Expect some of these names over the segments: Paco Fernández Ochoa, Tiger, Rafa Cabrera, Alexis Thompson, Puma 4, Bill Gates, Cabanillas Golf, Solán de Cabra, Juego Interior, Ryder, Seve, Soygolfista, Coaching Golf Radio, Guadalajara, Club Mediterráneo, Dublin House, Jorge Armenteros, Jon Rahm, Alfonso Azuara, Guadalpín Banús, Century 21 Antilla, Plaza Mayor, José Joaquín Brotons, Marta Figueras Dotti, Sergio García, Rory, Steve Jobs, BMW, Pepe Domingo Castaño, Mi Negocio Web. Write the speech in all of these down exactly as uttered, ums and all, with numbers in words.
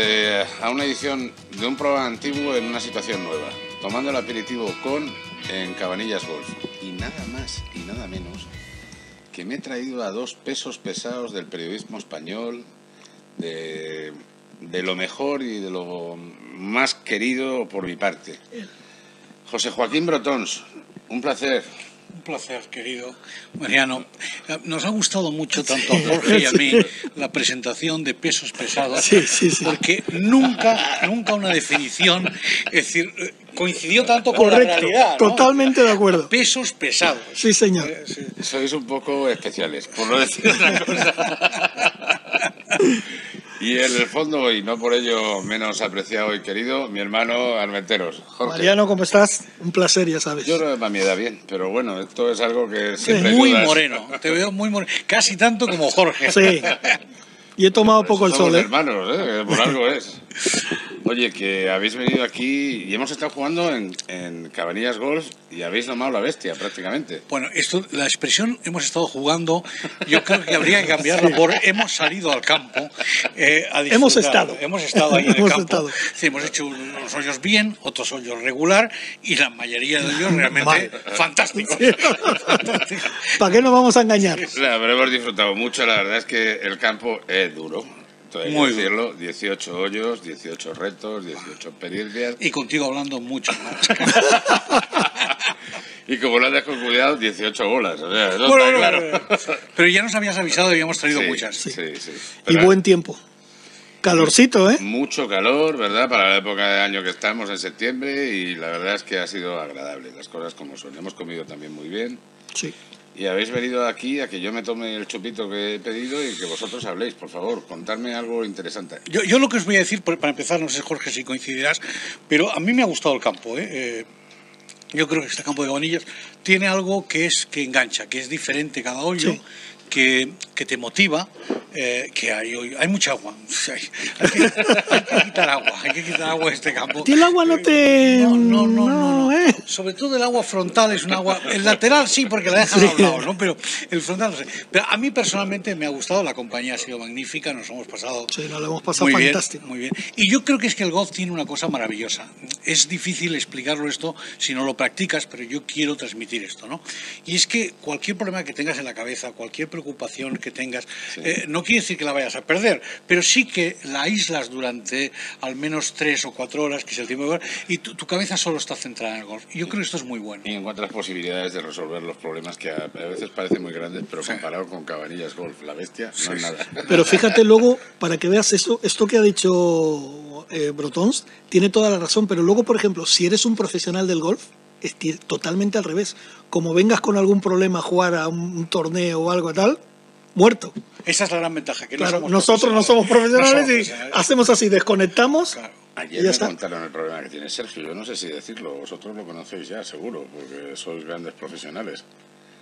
eh, a una edición de un programa antiguo en una situación nueva, tomando el aperitivo con en Cabanillas Golf. Y nada más y nada menos que me he traído a dos pesos pesados del periodismo español, de, de lo mejor y de lo más querido por mi parte. José Joaquín Brotons, un placer. Un placer, querido Mariano. Nos ha gustado mucho, tanto a Jorge y a mí, la presentación de pesos pesados, sí, sí, sí. porque nunca, nunca una definición, es decir, coincidió tanto con Correcto, la realidad, ¿no? Totalmente de acuerdo. Pesos pesados. Sí, señor. Eh, sí. Sois un poco especiales, por no decir otra cosa. Y en el fondo, y no por ello menos apreciado y querido, mi hermano Armenteros. Jorge. Mariano, ¿cómo estás? Un placer, ya sabes. Yo creo que para mi edad bien, pero bueno, esto es algo que siempre... Muy dudas. Moreno, te veo muy moreno, casi tanto como Jorge. Sí, y he tomado poco el sol, ¿eh? Hermanos, ¿eh? Por algo es. Oye, que habéis venido aquí y hemos estado jugando en, en Cabanillas Golf y habéis nombrado la bestia prácticamente. Bueno, esto, la expresión hemos estado jugando, yo creo que habría que cambiarla por hemos salido al campo. Eh, a hemos estado. Hemos estado ahí en hemos el campo. Sí, hemos hecho unos hoyos bien, otros hoyos regular y la mayoría de ellos realmente fantásticos. Sí. Fantástico. ¿Para qué nos vamos a engañar? Claro, pero hemos disfrutado mucho, la verdad es que el campo es duro. Entonces, muy decirlo, dieciocho hoyos, dieciocho retos, dieciocho experiencias. Y contigo hablando mucho más. Y como lo andas con cuidado, dieciocho bolas. O sea, eso bueno, está claro. Pero ya nos habías avisado y habíamos traído sí, muchas. Sí, sí. sí. Pero, y buen tiempo. Calorcito, ¿eh? Mucho calor, ¿verdad? Para la época de año que estamos, en septiembre. Y la verdad es que ha sido agradable, las cosas como son. Hemos comido también muy bien. Sí. Y habéis venido aquí a que yo me tome el chupito que he pedido y que vosotros habléis, por favor, contadme algo interesante. Yo, yo lo que os voy a decir, para empezar, no sé, Jorge, si coincidirás, pero a mí me ha gustado el campo, ¿eh? eh yo creo que este campo de Cabanillas tiene algo que es que engancha, que es diferente cada hoyo. Sí. Que, que te motiva, eh, que hay, hay mucha agua, hay, hay, que, hay que quitar agua, hay que quitar agua de este campo. ¿Y el agua no te...? No, no, no, no, no. ¿Eh? Sobre todo el agua frontal es un agua, el lateral sí, porque la dejan a un lado, ¿no? Pero el frontal no sé. Pero a mí personalmente me ha gustado, la compañía ha sido magnífica, nos hemos pasado... Sí, nos lo hemos pasado muy fantástico. Bien, muy bien. Y yo creo que es que el golf tiene una cosa maravillosa, es difícil explicarlo esto si no lo practicas, pero yo quiero transmitir esto, ¿no? Y es que cualquier problema que tengas en la cabeza, cualquier problema preocupación que tengas, sí. eh, no quiere decir que la vayas a perder, pero sí que la aíslas durante al menos tres o cuatro horas, que es el tiempo de golf, y tu, tu cabeza solo está centrada en el golf. Y yo sí. creo que esto es muy bueno. Y encuentras posibilidades de resolver los problemas que a, a veces parecen muy grandes, pero sí. comparado con Cabanillas Golf, la bestia, no sí. es nada. Pero fíjate luego, para que veas esto, esto que ha dicho eh, Brotons, tiene toda la razón, pero luego, por ejemplo, si eres un profesional del golf, es totalmente al revés. Como vengas con algún problema a jugar a un torneo o algo tal, muerto. Esa es la gran ventaja. Que claro, no somos nosotros no somos profesionales, no somos profesionales. Y hacemos así, desconectamos. Claro. Ayer me está. Contaron el problema que tiene Sergio. Yo no sé si decirlo, vosotros lo conocéis ya, seguro, porque sois grandes profesionales.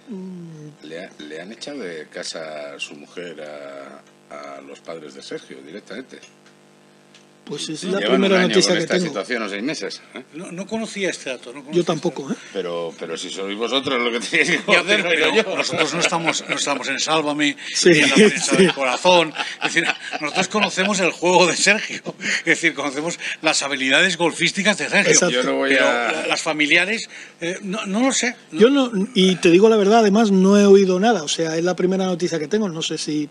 Mm. Le, ha, le han echado de casa a su mujer a, a los padres de Sergio directamente. Pues es la primera noticia que tengo. Llevan un año con esta situación o seis meses. ¿eh? No, no conocía este dato. No conocía yo tampoco. Este dato. ¿eh? Pero, pero si sois vosotros lo que tenéis que hacer, pero yo. Nosotros no estamos, no estamos en Sálvame, sí, ni en la prensa sí. del corazón. Es decir, nosotros conocemos el juego de Sergio. Es decir, conocemos las habilidades golfísticas de Sergio. Exacto. Yo no voy pero a... las familiares, eh, no, no lo sé. No. Yo no, y te digo la verdad, además no he oído nada. O sea, es la primera noticia que tengo. No sé si...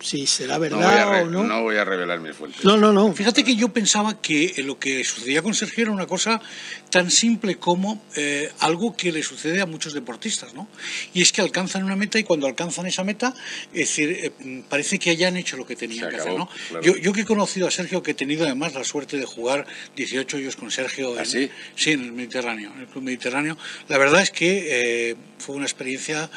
si será verdad no re, o no. No voy a revelar mis fuentes. No, no, no. Fíjate que yo pensaba que lo que sucedía con Sergio era una cosa tan simple como eh, algo que le sucede a muchos deportistas, ¿no? Y es que alcanzan una meta y cuando alcanzan esa meta, es decir, eh, parece que hayan hecho lo que tenían que hacer, ¿no? Claro. Yo, yo que he conocido a Sergio, que he tenido además la suerte de jugar dieciocho hoyos con Sergio. ¿Ah, en, sí? Sí, en el Mediterráneo, en el Club Mediterráneo. La verdad es que eh, fue una experiencia...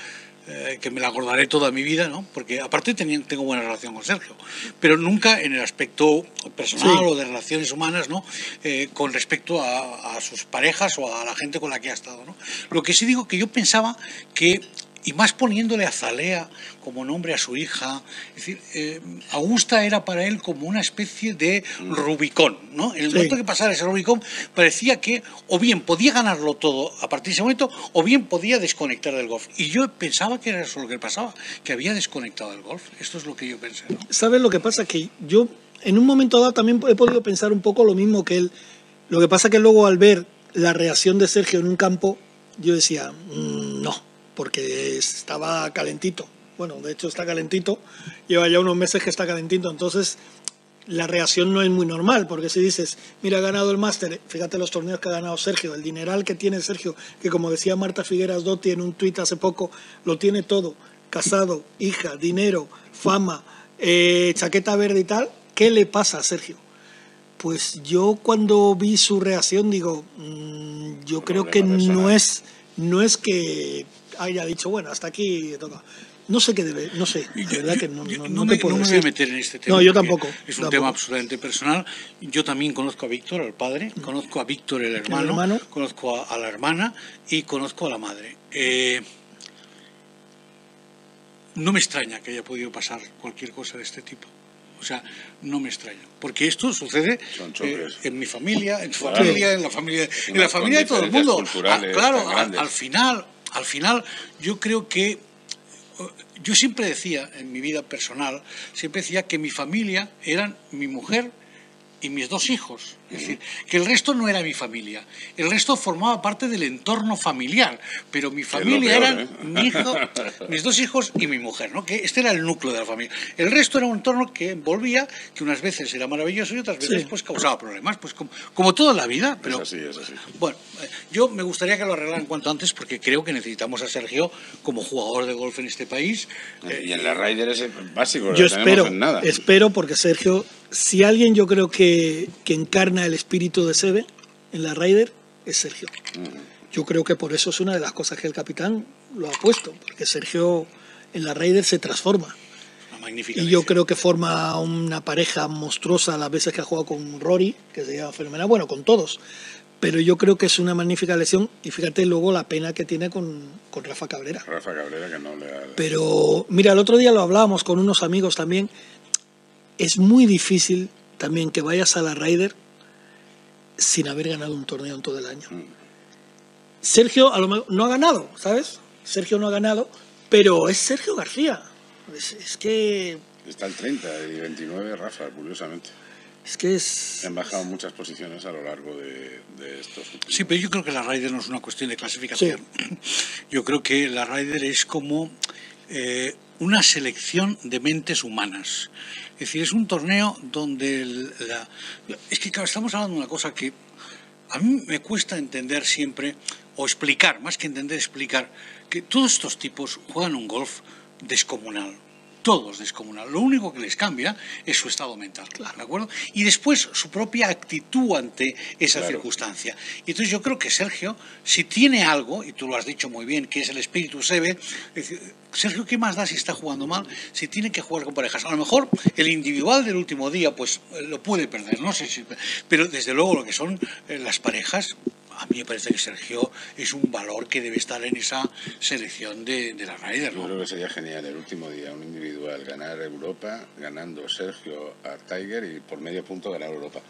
Eh, que me la acordaré toda mi vida, ¿no? Porque aparte tenía, tengo buena relación con Sergio, pero nunca en el aspecto personal sí. o de relaciones humanas, ¿no? Eh, con respecto a, a sus parejas o a la gente con la que ha estado, ¿no? Lo que sí digo que yo pensaba que, y más poniéndole Azalea como nombre a su hija, es decir, eh, Augusta era para él como una especie de Rubicón, ¿no? En el momento sí. que pasara ese Rubicón parecía que o bien podía ganarlo todo a partir de ese momento o bien podía desconectar del golf. Y yo pensaba que era eso lo que pasaba, que había desconectado del golf. Esto es lo que yo pensé, ¿no? ¿Sabes lo que pasa? Que yo en un momento dado también he podido pensar un poco lo mismo que él. Lo que pasa que luego al ver la reacción de Sergio en un campo, yo decía, mmm, no, porque estaba calentito. Bueno, de hecho está calentito, lleva ya unos meses que está calentito, entonces la reacción no es muy normal, porque si dices, mira, ha ganado el máster, fíjate los torneos que ha ganado Sergio, el dineral que tiene Sergio, que como decía Marta Figueras Dotti en un tuit hace poco, lo tiene todo, casado, hija, dinero, fama, eh, chaqueta verde y tal, ¿qué le pasa a Sergio? Pues yo cuando vi su reacción digo, mmm, yo creo que no es, no es que haya dicho, bueno, hasta aquí toca. No sé qué debe, no sé, la verdad yo, que no, yo, no, no, no, me, te puedo no me voy a meter en este tema. No, yo tampoco. Es un tampoco. tema absolutamente personal. Yo también conozco a Víctor, al padre, conozco a Víctor, el hermano, ¿El hermano? conozco a, a la hermana y conozco a la madre. Eh, no me extraña que haya podido pasar cualquier cosa de este tipo. O sea, no me extraña. Porque esto sucede eh, en mi familia, en su claro. familia, en la familia, en la familia de todo el mundo. Ah, claro, al, al final, al final, yo creo que yo siempre decía en mi vida personal, siempre decía que mi familia eran mi mujer y mis dos hijos. Es decir, que el resto no era mi familia. El resto formaba parte del entorno familiar. Pero mi familia eran ¿eh? mi hijo, mis dos hijos y mi mujer, ¿no? Que este era el núcleo de la familia. El resto era un entorno que envolvía, que unas veces era maravilloso y otras veces sí. pues causaba problemas. Pues como, como toda la vida. Pero, es así, es así. Bueno, yo me gustaría que lo arreglaran cuanto antes porque creo que necesitamos a Sergio como jugador de golf en este país. Y en la Ryder es básico. Yo espero, en nada. espero porque Sergio, si alguien yo creo que, que encarna el espíritu de Seve en la Ryder es Sergio. Yo creo que por eso es una de las cosas que el capitán lo ha puesto, porque Sergio en la Ryder se transforma. Una magnífica y yo creo que forma una pareja monstruosa las veces que ha jugado con Rory, que se llama fenomenal, bueno, con todos, pero yo creo que es una magnífica lesión y fíjate luego la pena que tiene con, con Rafa Cabrera. Rafa Cabrera que no le ha... Pero mira, el otro día lo hablábamos con unos amigos también, es muy difícil también que vayas a la Ryder sin haber ganado un torneo en todo el año. Sergio a lo mejor no ha ganado, ¿sabes? Sergio no ha ganado, pero es Sergio García. Es, es que... Está el treinta y veintinueve, Rafa, curiosamente. Es que es... Han bajado muchas posiciones a lo largo de, de estos últimos. Sí, pero yo creo que la Ryder no es una cuestión de clasificación. Sí. Yo creo que la Ryder es como eh, una selección de mentes humanas. Es decir, es un torneo donde... La, la, es que claro, estamos hablando de una cosa que a mí me cuesta entender siempre, o explicar, más que entender, explicar, que todos estos tipos juegan un golf descomunal. Todos descomunal. Lo único que les cambia es su estado mental, claro. ¿de acuerdo? Y después su propia actitud ante esa claro. circunstancia. Y entonces yo creo que Sergio, si tiene algo, y tú lo has dicho muy bien, que es el espíritu Seve, Sergio, ¿qué más da si está jugando mal? Si tiene que jugar con parejas. A lo mejor el individual del último día pues lo puede perder, no sé si... Pero desde luego lo que son las parejas... A mí me parece que Sergio es un valor que debe estar en esa selección de, de la Ryder, ¿no? Yo creo que sería genial el último día, un individual, ganar Europa, ganando Sergio a Tiger y por medio punto ganar Europa.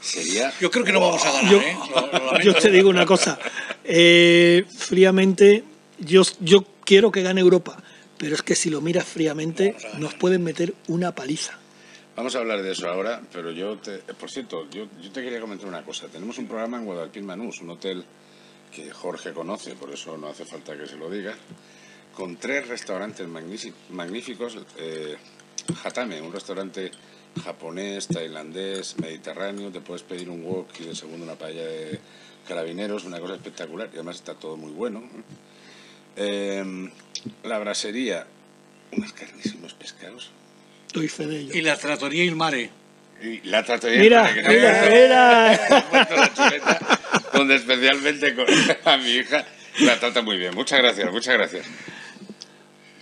Sería... Yo creo que no vamos a ganar, yo, ¿eh? Lo, lo yo te digo una cosa. Eh, fríamente, yo, yo quiero que gane Europa, pero es que si lo miras fríamente, nos pueden meter una paliza. Vamos a hablar de eso ahora, pero yo, te, por cierto, yo, yo te quería comentar una cosa. Tenemos un programa en Guadalpín Banús, un hotel que Jorge conoce, por eso no hace falta que se lo diga, con tres restaurantes magníficos. Eh, Hatame, un restaurante japonés, tailandés, mediterráneo, te puedes pedir un wok y de segundo una paella de carabineros, una cosa espectacular, y además está todo muy bueno. Eh, la brasería, unos carnísimos pescados. Y la Trattoria Il Mare. Y la Trattoria Il Mare. Mira, mira, mira. Donde especialmente con, a mi hija la trata muy bien. Muchas gracias, muchas gracias.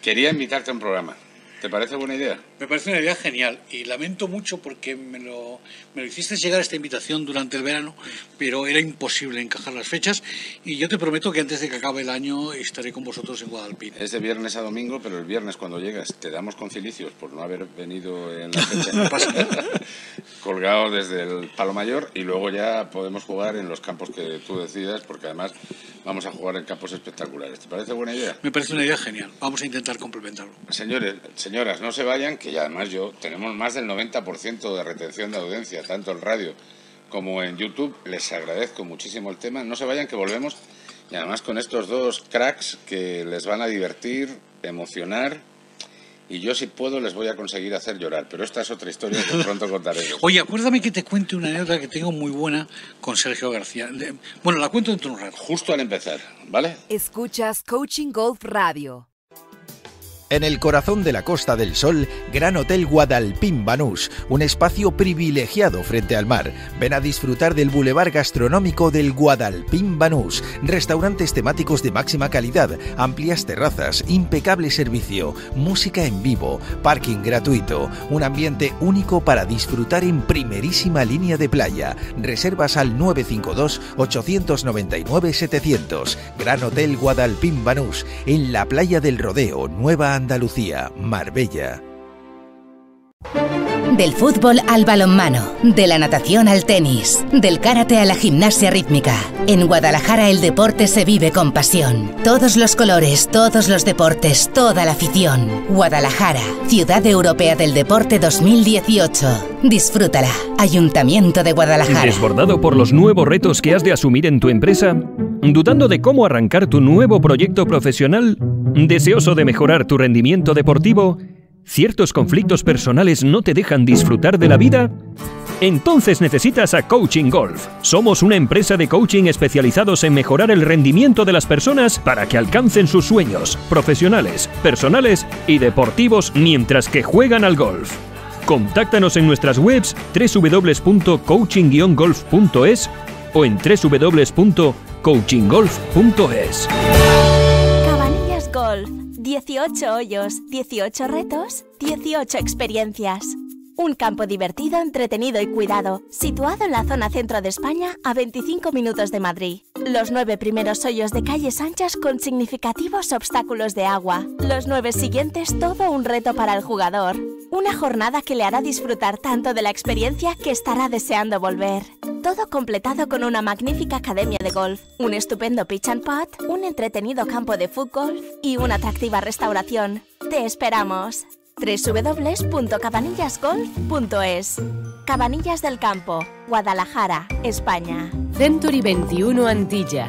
Quería invitarte a un programa. ¿Te parece buena idea? Me parece una idea genial y lamento mucho porque me lo, me lo hiciste llegar esta invitación durante el verano, pero era imposible encajar las fechas y yo te prometo que antes de que acabe el año estaré con vosotros en Guadalpín. Es de viernes a domingo, pero el viernes cuando llegas te damos concilicios por no haber venido en la fecha. No pasa nada. Colgado desde el Palo Mayor y luego ya podemos jugar en los campos que tú decidas porque además vamos a jugar en campos espectaculares. ¿Te parece buena idea? Me parece una idea genial. Vamos a intentar complementarlo. Señores, señoras, no se vayan. que ya además yo, tenemos más del noventa por ciento de retención de audiencia, tanto en radio como en YouTube. Les agradezco muchísimo el tema. No se vayan, que volvemos. Y además con estos dos cracks que les van a divertir, emocionar. Y yo, si puedo, les voy a conseguir hacer llorar. Pero esta es otra historia que pronto contaré. Oye, acuérdame que te cuente una anécdota que tengo muy buena con Sergio García. Bueno, la cuento dentro de un rato. Justo al empezar, ¿vale? Escuchas Coaching Golf Radio. En el corazón de la Costa del Sol, Gran Hotel Guadalpín Banús, un espacio privilegiado frente al mar. Ven a disfrutar del bulevar gastronómico del Guadalpín Banús, restaurantes temáticos de máxima calidad, amplias terrazas, impecable servicio, música en vivo, parking gratuito, un ambiente único para disfrutar en primerísima línea de playa. Reservas al nueve cinco dos, ocho nueve nueve, setecientos. Gran Hotel Guadalpín Banús, en la playa del Rodeo, Nueva Andalucía. Andalucía, Marbella. Del fútbol al balonmano, de la natación al tenis, del karate a la gimnasia rítmica. En Guadalajara el deporte se vive con pasión. Todos los colores, todos los deportes, toda la afición. Guadalajara, Ciudad Europea del Deporte dos mil dieciocho. Disfrútala. Ayuntamiento de Guadalajara. ¿Desbordado por los nuevos retos que has de asumir en tu empresa? ¿Dudando de cómo arrancar tu nuevo proyecto profesional? ¿Deseoso de mejorar tu rendimiento deportivo? ¿Ciertos conflictos personales no te dejan disfrutar de la vida? Entonces necesitas a Coaching Golf. Somos una empresa de coaching especializados en mejorar el rendimiento de las personas para que alcancen sus sueños profesionales, personales y deportivos mientras que juegan al golf. Contáctanos en nuestras webs doble u doble u doble u punto coaching golf punto es o en doble u doble u doble u punto coaching golf punto es. Cabanillas Golf, dieciocho hoyos, dieciocho retos, dieciocho experiencias. Un campo divertido, entretenido y cuidado, situado en la zona centro de España, a veinticinco minutos de Madrid. Los nueve primeros hoyos de calles anchas con significativos obstáculos de agua. Los nueve siguientes, todo un reto para el jugador. Una jornada que le hará disfrutar tanto de la experiencia que estará deseando volver. Todo completado con una magnífica academia de golf, un estupendo pitch and putt, un entretenido campo de fútbol y una atractiva restauración. ¡Te esperamos! doble u doble u doble u punto cabanillas golf punto es. Cabanillas del Campo, Guadalajara, España. Century veintiuno Antilla,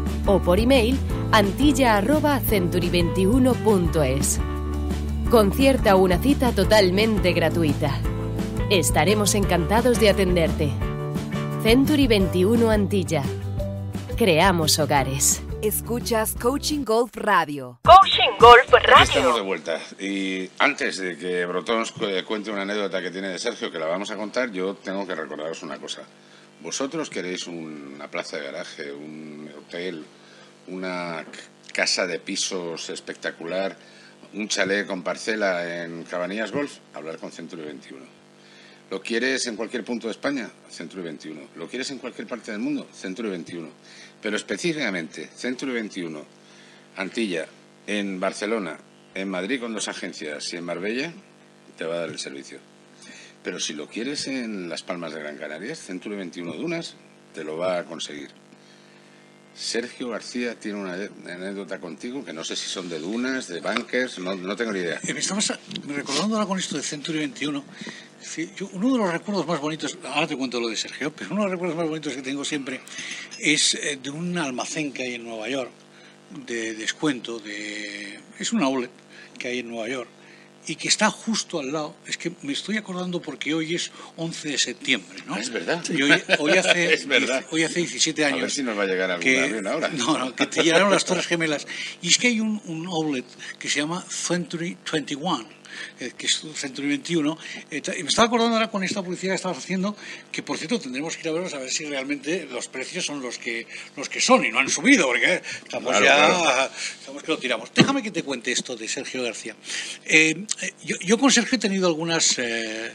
o por email antilla arroba century veintiuno punto es. Concierta una cita totalmente gratuita. Estaremos encantados de atenderte. Century veintiuno Antilla. Creamos hogares. Escuchas Coaching Golf Radio. Coaching Golf Radio. Estamos de vuelta. Y antes de que Brotons cuente una anécdota que tiene de Sergio, que la vamos a contar, yo tengo que recordaros una cosa. Vosotros queréis una plaza de garaje, un hotel, una casa de pisos espectacular, un chalet con parcela en Cabanillas Golf, hablar con Century veintiuno. ¿Lo quieres en cualquier punto de España? Century veintiuno. ¿Lo quieres en cualquier parte del mundo? Century veintiuno. Pero específicamente, Century veintiuno, Antilla, en Barcelona, en Madrid con dos agencias y en Marbella, te va a dar el servicio. Pero si lo quieres en Las Palmas de Gran Canarias, Century veintiuno Dunas, te lo va a conseguir. Sergio García tiene una anécdota contigo, que no sé si son de dunas, de bunkers, no, no tengo ni idea. Me estamos recordándola con esto de Century veintiuno. Yo, uno de los recuerdos más bonitos, ahora te cuento lo de Sergio, pero uno de los recuerdos más bonitos que tengo siempre es de un almacén que hay en Nueva York, de descuento, de, es un outlet que hay en Nueva York y que está justo al lado. Es que me estoy acordando porque hoy es once de septiembre, ¿no? Es verdad. Y hoy, hoy, hace, es verdad. Hoy hace diecisiete años. A ver si nos va a llegar alguna que, avión ahora. No, no, que te llegaron las Torres Gemelas. Y es que hay un, un outlet que se llama Century veintiuno. eh, que es Century veintiuno. Eh, y me estaba acordando ahora con esta publicidad que estabas haciendo, que por cierto tendremos que ir a verlos a ver si realmente los precios son los que, los que son y no han subido, porque estamos claro, ya claro. Estamos que lo tiramos. Déjame que te cuente esto de Sergio García. Eh, yo, yo con Sergio he tenido algunas... Eh,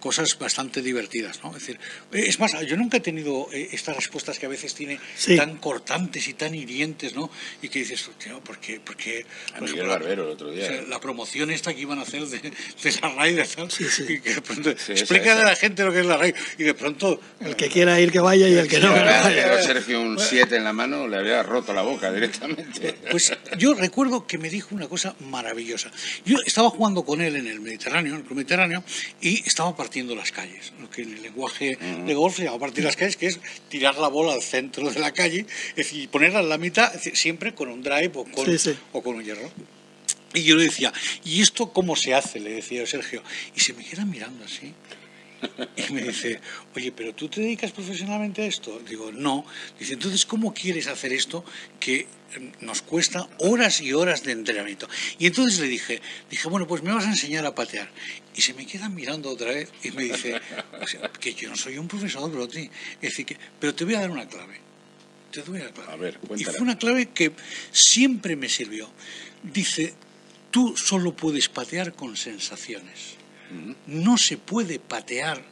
cosas bastante divertidas, ¿no? Es decir, es más, yo nunca he tenido eh, estas respuestas que a veces tiene sí. tan cortantes y tan hirientes, ¿no? Y que dices, tío, ¿por qué? ¿Por qué? A Miguel Barbero el otro día. O sea, eh. La promoción esta que iban a hacer de, de la Ryder, ¿sabes? Sí, sí. Y que de pronto, sí, explica a la gente lo que es la Ryder. Y de pronto... El que quiera ir que vaya y el que sí, no. Pero Sergio un siete en la mano le había roto la boca directamente. Pues yo recuerdo que me dijo una cosa maravillosa. Yo estaba jugando con él en el Mediterráneo, en el Club Mediterráneo, y estaba partiendo partiendo las calles, lo que en el lenguaje uh-huh. de golf se llama partir las calles, que es tirar la bola al centro de la calle, es decir, ponerla en la mitad, es decir, siempre con un drive o con, sí, sí. o con un hierro. Y yo le decía, ¿y esto cómo se hace? Le decía Sergio. Y se me queda mirando así. Y me dice, oye, ¿pero tú te dedicas profesionalmente a esto? Digo, no. Dice, entonces, ¿cómo quieres hacer esto que nos cuesta horas y horas de entrenamiento? Y entonces le dije, dije, bueno, pues me vas a enseñar a patear. Y se me queda mirando otra vez y me dice, o sea, que yo no soy un profesor, pero, es decir, que, pero te voy a dar una clave. Te doy una clave. A ver, cuéntala. Y fue una clave que siempre me sirvió. Dice, tú solo puedes patear con sensaciones. No se puede patear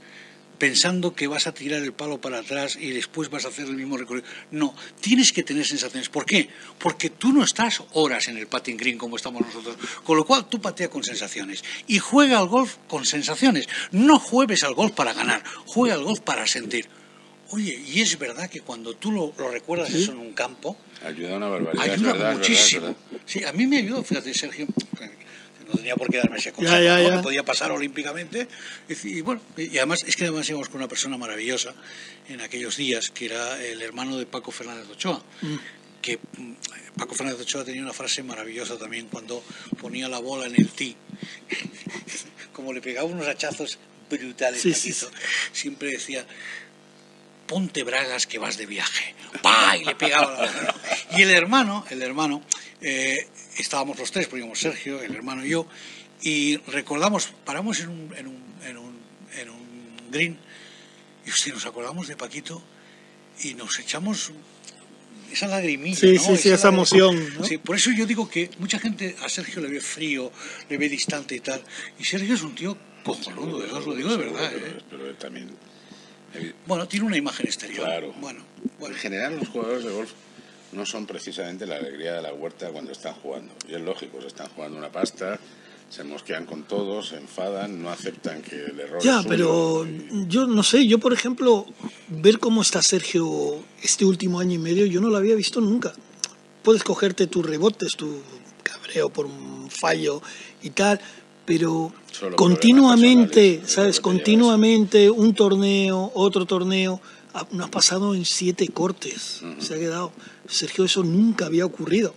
pensando que vas a tirar el palo para atrás y después vas a hacer el mismo recorrido. No, tienes que tener sensaciones. ¿Por qué? Porque tú no estás horas en el patting green como estamos nosotros. Con lo cual, tú patea con sensaciones. Y juega al golf con sensaciones. No juegues al golf para ganar. Juega al golf para sentir. Oye, y es verdad que cuando tú lo, lo recuerdas ¿sí? eso en un campo... Ayuda una barbaridad. Ayuda verdad, muchísimo. Verdad, verdad. Sí, a mí me ayudó, fíjate, Sergio... No tenía por qué darme ese consejo, ya, ya, ya. Podía pasar olímpicamente. Y, bueno, y además, es que además íbamos con una persona maravillosa en aquellos días, que era el hermano de Paco Fernández Ochoa. Mm. Que Paco Fernández Ochoa tenía una frase maravillosa también cuando ponía la bola en el tee. Como le pegaba unos hachazos brutales. Sí, sí. Siempre decía... ponte bragas que vas de viaje. ¡Pah! Y le pegaba la bola. Y el hermano, el hermano, eh, estábamos los tres, porque íbamos Sergio, el hermano y yo, y recordamos, paramos en un, en un, en un, en un green, y hostia, nos acordamos de Paquito y nos echamos esa lagrimilla. Sí, ¿no? sí, esa sí, esa emoción. ¿No? Sí, por eso yo digo que mucha gente a Sergio le ve frío, le ve distante y tal, y Sergio es un tío cojonudo, os lo digo de verdad. Pero, ¿eh? pero él también... Bueno, tiene una imagen exterior. Claro. Bueno, bueno. En general, los jugadores de golf no son precisamente la alegría de la huerta cuando están jugando. Y es lógico, se están jugando una pasta, se mosquean con todos, se enfadan, no aceptan que el error ya, es suyo. Pero y... yo no sé, yo por ejemplo, ver cómo está Sergio este último año y medio, yo no lo había visto nunca. Puedes cogerte tus rebotes, tu cabreo por un fallo y tal... pero solo continuamente, ¿sabes? Continuamente un torneo, otro torneo, no has pasado en siete cortes, uh-huh. se ha quedado. Sergio, eso nunca había ocurrido.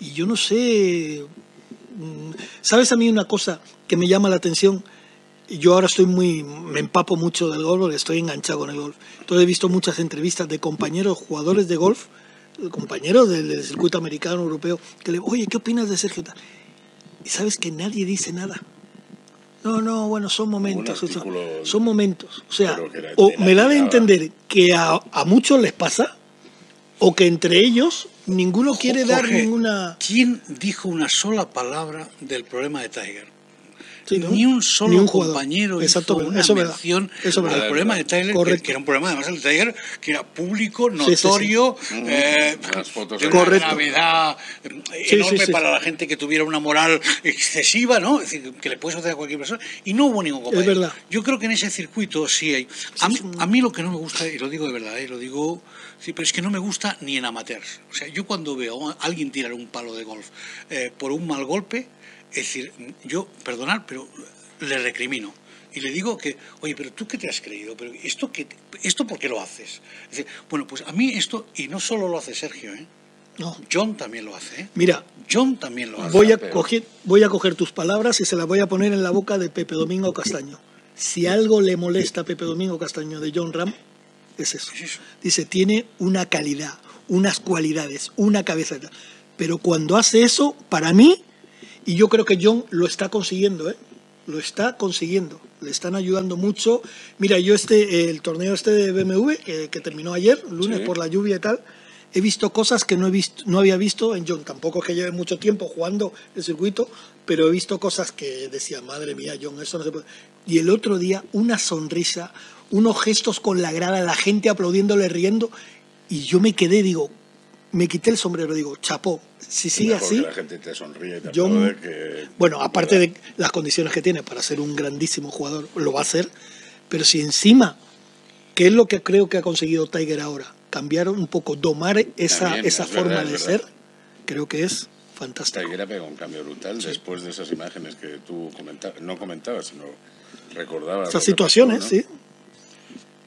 Y yo no sé, ¿sabes a mí una cosa que me llama la atención? Yo ahora estoy muy, me empapo mucho del golf, estoy enganchado con el golf. Entonces he visto muchas entrevistas de compañeros, jugadores de golf, compañeros del circuito americano, europeo, que le digo, oye, ¿qué opinas de Sergio? Y sabes que nadie dice nada. No, no, bueno, son momentos. Artículo, son momentos. O sea, o me da de entender que a, a muchos les pasa, o que entre ellos ninguno quiere Jorge, dar ninguna... ¿Quién dijo una sola palabra del problema de Tiger? Sí, ¿no? Ni un solo Ni un compañero Exacto, hizo una eso mención eso al problema de Tiger, que, que era un problema además el Tiger, que era público, notorio, sí, sí, sí. Eh, Las fotos de una gravedad sí, enorme sí, sí, para sí. la gente que tuviera una moral excesiva, ¿no? Es decir, que le puedes hacer a cualquier persona, y no hubo ningún compañero. Es verdad. Yo creo que en ese circuito sí hay. A mí, a mí lo que no me gusta, y lo digo de verdad, eh, lo digo... Sí, pero es que no me gusta ni en amateurs. O sea, yo cuando veo a alguien tirar un palo de golf eh, por un mal golpe, es decir, yo, perdonad, pero le recrimino. Y le digo que, oye, pero tú qué te has creído, pero esto, qué, esto ¿por qué lo haces? Es decir, bueno, pues a mí esto, y no solo lo hace Sergio, ¿eh? No. Jon también lo hace, ¿eh? Mira. Jon también lo hace. Voy a, pero... coger, voy a coger tus palabras y se las voy a poner en la boca de Pepe Domingo Castaño. Si algo le molesta a Pepe Domingo Castaño de Jon Rahm, es eso. Es eso. Dice, tiene una calidad, unas cualidades, una cabeza. Pero cuando hace eso, para mí... Y yo creo que Jon lo está consiguiendo, ¿eh? Lo está consiguiendo. Le están ayudando mucho. Mira, yo este, el torneo este de B M W, eh, que terminó ayer, lunes, sí, por la lluvia y tal, he visto cosas que no, he visto, no había visto en Jon. Tampoco es que lleve mucho tiempo jugando el circuito, pero he visto cosas que decía, madre mía, Jon, eso no se puede. Y el otro día, una sonrisa, unos gestos con la grada, la gente aplaudiéndole, riendo, y yo me quedé, digo, me quité el sombrero, digo, chapó, si sigue así... La gente te sonríe y te Jon, que... Bueno, aparte de las condiciones que tiene para ser un grandísimo jugador, lo va a ser, pero si encima, que es lo que creo que ha conseguido Tiger ahora, cambiar un poco, domar esa, También, esa es forma verdad, de ser, creo que es fantástico. Tiger ha pegado un cambio brutal, sí, después de esas imágenes que tú comentabas, no comentabas, sino recordabas... Esas situaciones, pasó, ¿no? Sí.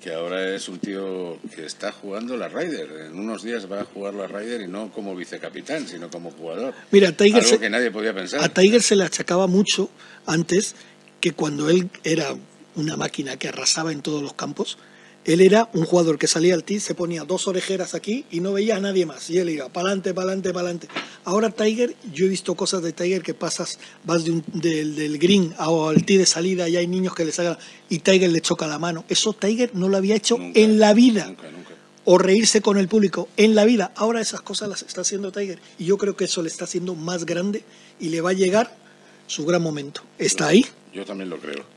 Que ahora es un tío que está jugando la Ryder. En unos días va a jugar la Ryder y no como vicecapitán, sino como jugador. Mira, a Tiger, algo se, que nadie podía pensar. A Tiger se le achacaba mucho antes que cuando él era una máquina que arrasaba en todos los campos, él era un jugador que salía al tee, se ponía dos orejeras aquí y no veía a nadie más. Y él iba, pa'lante, pa'lante, pa'lante. Ahora Tiger, yo he visto cosas de Tiger que pasas, vas de un, de, del green al tee de salida y hay niños que le sacan y Tiger le choca la mano. Eso Tiger no lo había hecho nunca, en la vida. Nunca, nunca. O reírse con el público en la vida. Ahora esas cosas las está haciendo Tiger. Y yo creo que eso le está haciendo más grande y le va a llegar su gran momento. ¿Está ahí? Yo también lo creo.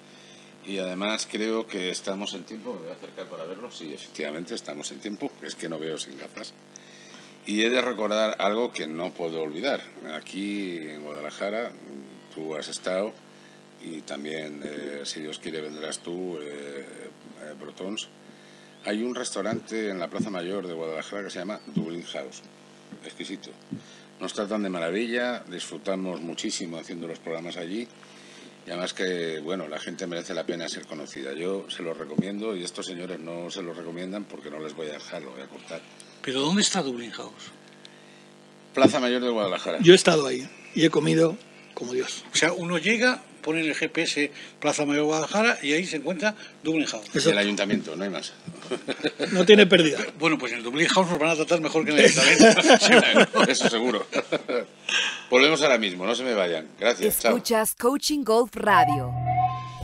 Y además creo que estamos en tiempo, me voy a acercar para verlo, sí, efectivamente estamos en tiempo, es que no veo sin gafas. Y he de recordar algo que no puedo olvidar, aquí en Guadalajara tú has estado y también, eh, si Dios quiere, vendrás tú, eh, eh, Brotons. Hay un restaurante en la Plaza Mayor de Guadalajara que se llama Dublin House, exquisito. Nos tratan de maravilla, disfrutamos muchísimo haciendo los programas allí. Y además que, bueno, la gente merece la pena ser conocida. Yo se lo recomiendo y estos señores no se lo recomiendan porque no les voy a dejar, lo voy a cortar. ¿Pero dónde está Dublin House? Plaza Mayor de Guadalajara. Yo he estado ahí y he comido como Dios. O sea, uno llega, pone en el G P S Plaza Mayor de Guadalajara y ahí se encuentra Dublin House. Es el ayuntamiento, no hay más. No tiene pérdida. Bueno, pues en el Dublin House nos van a tratar mejor que en el ayuntamiento. Sí, no, eso seguro. Volvemos ahora mismo, no se me vayan. Gracias, chao. Escuchas Coaching Golf Radio.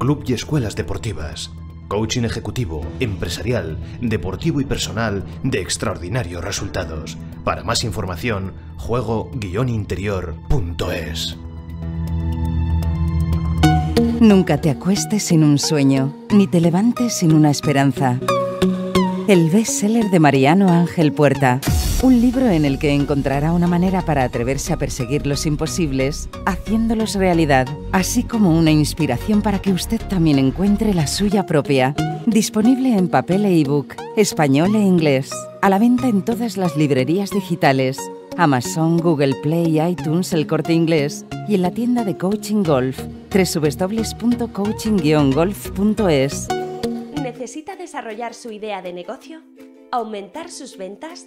club y escuelas deportivas. Coaching ejecutivo, empresarial, deportivo y personal de extraordinarios resultados. Para más información, juego guion interior punto es. Nunca te acuestes sin un sueño, ni te levantes sin una esperanza. El bestseller de Mariano Ángel Puerta. Un libro en el que encontrará una manera para atreverse a perseguir los imposibles, haciéndolos realidad, así como una inspiración para que usted también encuentre la suya propia. Disponible en papel e ebook, español e inglés. A la venta en todas las librerías digitales. Amazon, Google Play, iTunes, El Corte Inglés y en la tienda de Coaching Golf, doble u doble u doble u punto coaching guion golf punto es. ¿Necesita desarrollar su idea de negocio? ¿Aumentar sus ventas?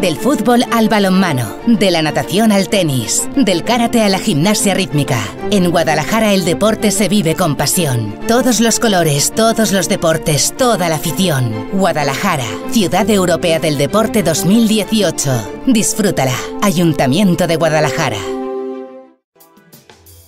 Del fútbol al balonmano, de la natación al tenis, del karate a la gimnasia rítmica. En Guadalajara el deporte se vive con pasión. Todos los colores, todos los deportes, toda la afición. Guadalajara, Ciudad Europea del Deporte dos mil dieciocho. Disfrútala. Ayuntamiento de Guadalajara.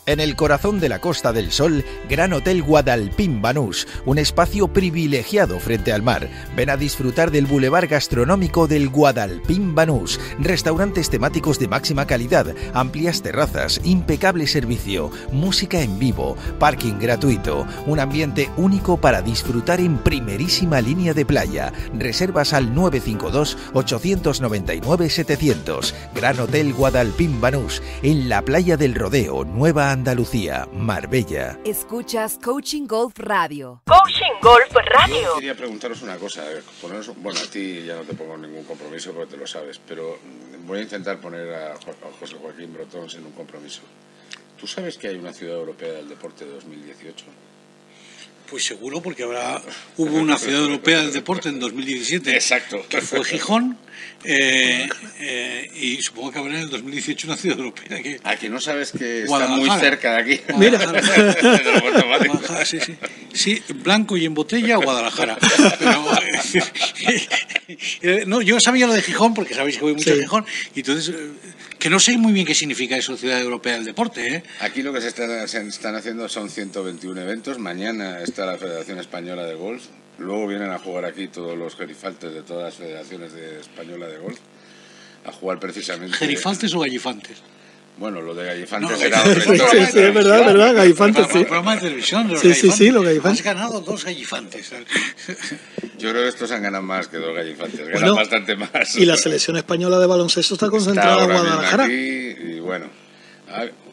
En el corazón de la Costa del Sol, Gran Hotel Guadalpín Banús, un espacio privilegiado frente al mar. Ven a disfrutar del bulevar gastronómico del Guadalpín Banús, restaurantes temáticos de máxima calidad, amplias terrazas, impecable servicio, música en vivo, parking gratuito, un ambiente único para disfrutar en primerísima línea de playa. Reservas al nueve cinco dos, ocho nueve nueve, setecientos. Gran Hotel Guadalpín Banús, en la playa del Rodeo, Nueva Andalucía, Marbella. Escuchas Coaching Golf Radio. Coaching Golf Radio. Yo quería preguntaros una cosa. Poneros, bueno, a ti ya no te pongo ningún compromiso porque te lo sabes, pero voy a intentar poner a José Joaquín Brotons en un compromiso. ¿Tú sabes que hay una ciudad europea del deporte de dos mil dieciocho? Pues seguro, porque habrá, hubo una ciudad europea del deporte en dos mil diecisiete. Exacto. Que fue Gijón, eh, eh, y supongo que habrá en el dos mil dieciocho una ciudad europea. Que... ¿A que no sabes que está muy cerca de aquí? Mira. Guadalajara, sí, sí. Sí, blanco y en botella, Guadalajara. Pero, eh, no, yo sabía lo de Gijón, porque sabéis que voy mucho sí. a Gijón, y entonces... Eh, que no sé muy bien qué significa eso, Ciudad Europea del Deporte, ¿eh? Aquí lo que se, está, se están haciendo son ciento veintiún eventos. Mañana está la Federación Española de Golf. Luego vienen a jugar aquí todos los gerifaltes de todas las federaciones de española de golf. A jugar precisamente... ¿Gerifaltes o gallifantes? Bueno, lo de gallifantes no, era... Sí, sí, sí, es verdad, verdad, gallifantes, sí. Programa de televisión, los sí, sí, sí, los gallifantes. Has ganado dos gallifantes. Yo creo que estos han ganado más que dos gallifantes, ganan bueno, bastante más. Y la selección española de baloncesto está concentrada en Guadalajara. Aquí, y bueno,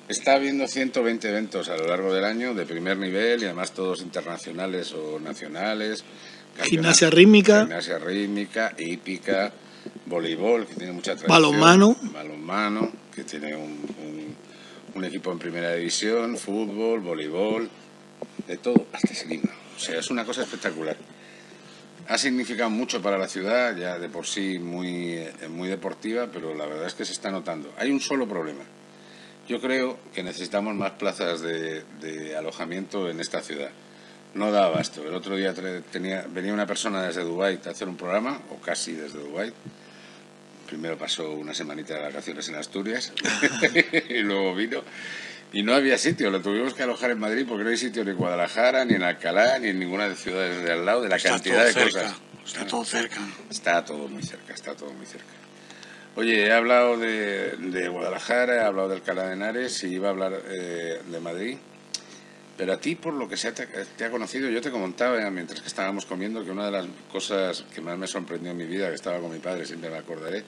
está habiendo ciento veinte eventos a lo largo del año, de primer nivel, y además todos internacionales o nacionales. Gimnasia rítmica. Gimnasia rítmica, hípica, voleibol, que tiene mucha tradición. Balonmano. Balonmano, que tiene un, un, un equipo en primera división, fútbol, voleibol, de todo, hasta esgrima. O sea, es una cosa espectacular. Ha significado mucho para la ciudad, ya de por sí muy, muy deportiva, pero la verdad es que se está notando. Hay un solo problema. Yo creo que necesitamos más plazas de, de alojamiento en esta ciudad. No da abasto. El otro día tenía, venía una persona desde Dubái a hacer un programa, o casi desde Dubái. Primero pasó una semanita de vacaciones en Asturias y luego vino. Y no había sitio, lo tuvimos que alojar en Madrid porque no hay sitio ni en Guadalajara, ni en Alcalá, ni en ninguna de las ciudades de al lado, de la cantidad de cosas. Está todo cerca. Está todo muy cerca, está todo muy cerca. Oye, he hablado de, de Guadalajara, he hablado de Alcalá de Henares y iba a hablar eh, de Madrid. Pero a ti, por lo que se te, te ha conocido, yo te comentaba eh, mientras que estábamos comiendo que una de las cosas que más me sorprendió en mi vida, que estaba con mi padre, siempre me acordaré,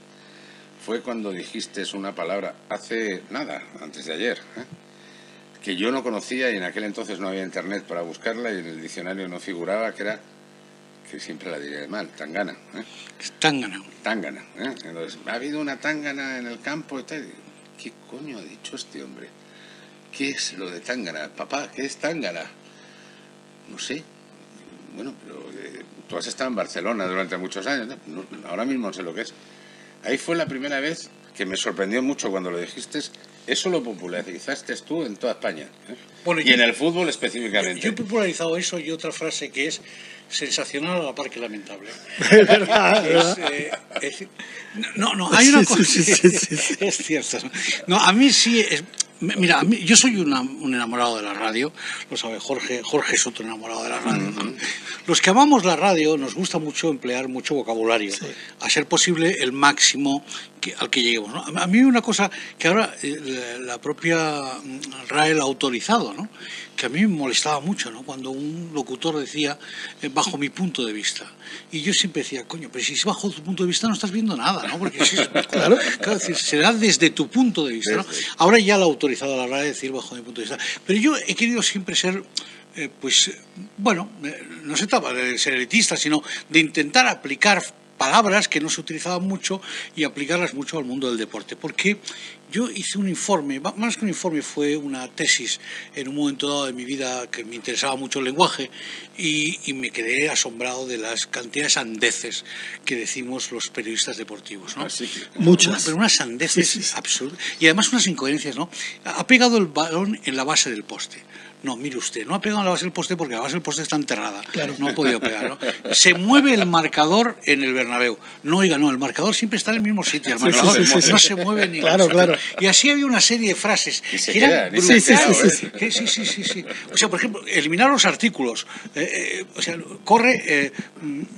fue cuando dijiste una palabra hace nada, antes de ayer, ¿eh? que yo no conocía y en aquel entonces no había internet para buscarla y en el diccionario no figuraba, que era, que siempre la diré mal, tangana. ¿eh? Tangana. Tangana. ¿eh? Entonces, ha habido una tangana en el campo y tal. ¿Qué coño ha dicho este hombre? ¿Qué es lo de tangana? Papá, ¿qué es tangana? No sé. Bueno, pero eh, tú has estado en Barcelona durante muchos años, ¿no? No, ahora mismo no sé lo que es. Ahí fue la primera vez que me sorprendió mucho cuando lo dijiste. Eso lo popularizaste tú en toda España, ¿eh? Bueno, y yo, en el fútbol específicamente. Yo, yo he popularizado eso y otra frase que es sensacional a la par que lamentable. Es verdad, es, eh, es, no, no, hay una cosa... Sí, sí, sí, sí. Es cierto. No, a mí sí... Es, mira, a mí, yo soy una, un enamorado de la radio, lo sabe Jorge, Jorge es otro enamorado de la radio. Uh-huh. Los que amamos la radio nos gusta mucho emplear mucho vocabulario, sí. a ser posible el máximo que, al que lleguemos, ¿no? A mí una cosa que ahora eh, la propia R A E L ha autorizado, ¿no? que a mí me molestaba mucho, ¿no? cuando un locutor decía eh, bajo mi punto de vista. Y yo siempre decía, coño, pero si es bajo tu punto de vista no estás viendo nada, ¿no? Porque si es, claro, claro, será desde tu punto de vista, ¿no? Ahora ya la autorizado a la hora de decir bajo mi punto de vista. Pero yo he querido siempre ser, eh, pues, bueno, eh, no se trata de ser elitista, sino de intentar aplicar palabras que no se utilizaban mucho y aplicarlas mucho al mundo del deporte. Porque yo hice un informe, más que un informe, fue una tesis en un momento dado de mi vida que me interesaba mucho el lenguaje y, y me quedé asombrado de las cantidades de sandeces que decimos los periodistas deportivos, ¿no? Así que... Muchas. Pero unas sandeces sí, sí. absurdas y además unas incoherencias, ¿no? Ha pegado el balón en la base del poste. No, mire usted, no ha pegado en la base del poste porque la base del poste está enterrada. Claro. No ha podido pegar, ¿no? Se mueve el marcador en el Bernabéu. No, oiga, no, el marcador siempre está en el mismo sitio. El marcador sí, sí, sí, sí, no sí. se mueve ni... Claro, claro. Y así había una serie de frases que eran brutales. Sí, sí, sí, sí. Sí, sí, sí, sí. O sea, por ejemplo, eliminar los artículos. Eh, eh, o sea, corre, eh,